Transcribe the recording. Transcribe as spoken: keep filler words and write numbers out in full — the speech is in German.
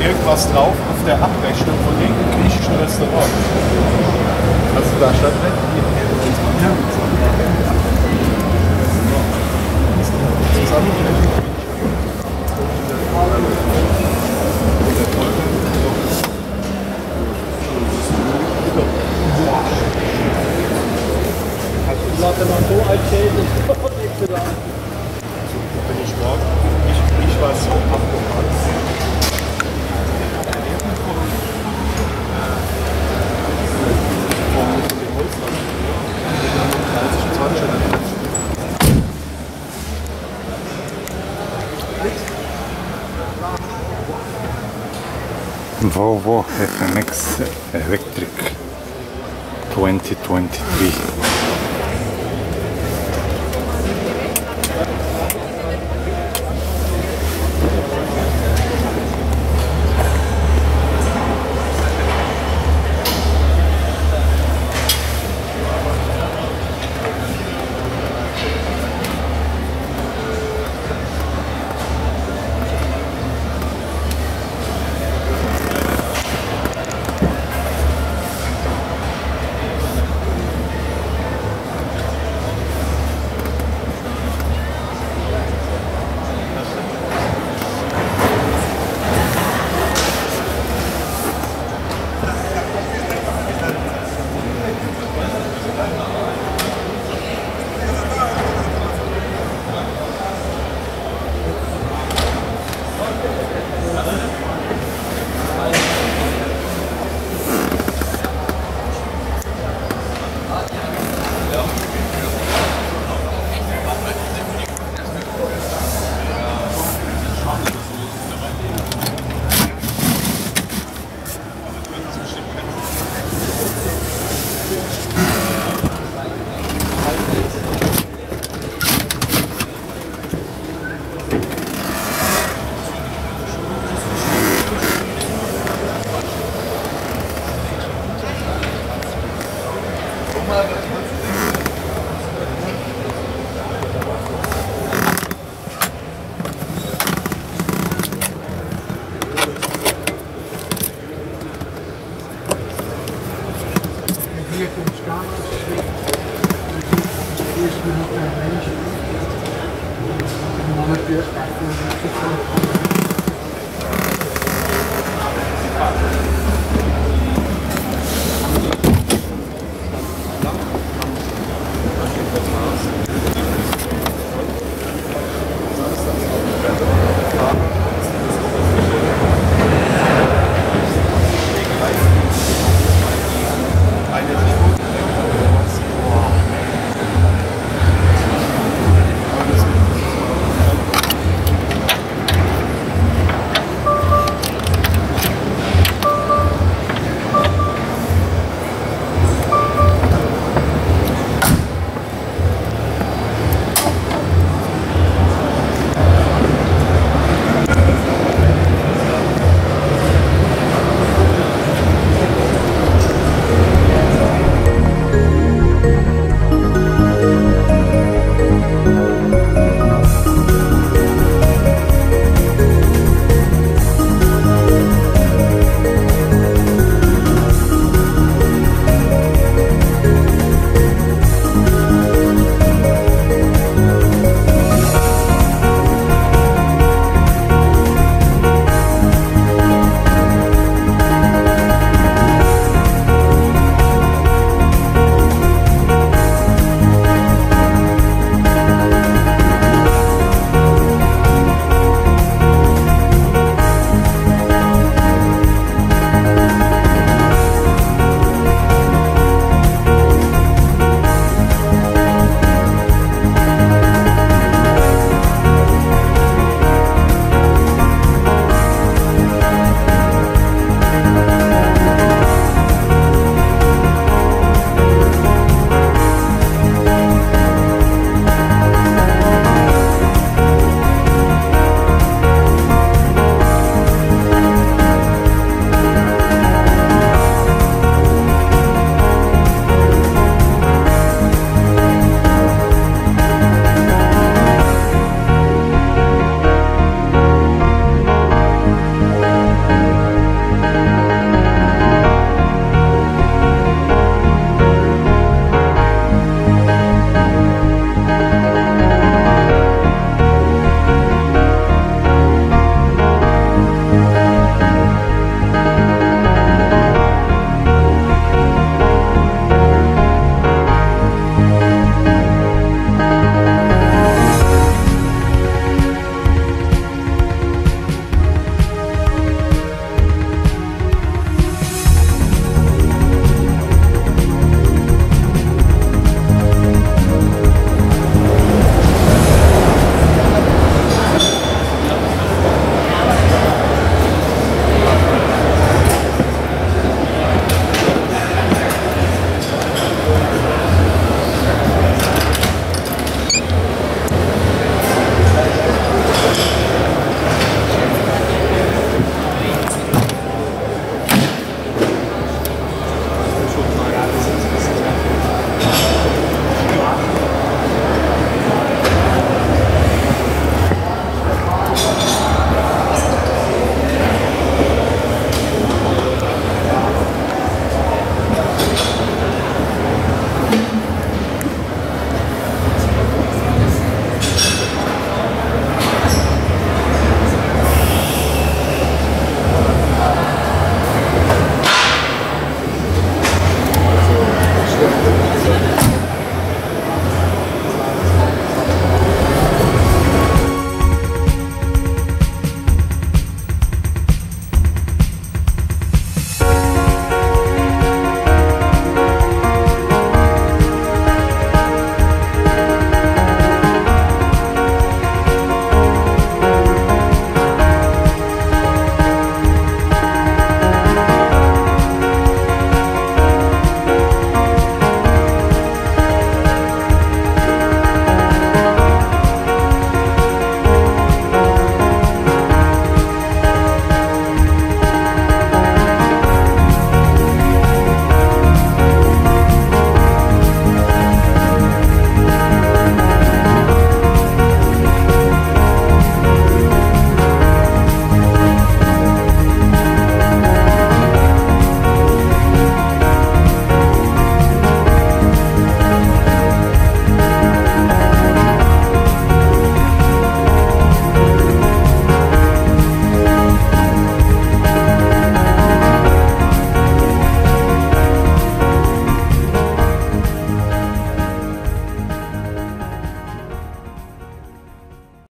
irgendwas drauf auf der Abrechnung von irgendeinem griechischen Restaurant. Hast du da Stadtrecht? Ja. Laut der Mann so alt hält, ich hab nichts gesagt. Bin ich morgen, ich weiß so abgemacht. Volvo F M X Electric twenty twenty-three. Ich bin noch ein Mensch.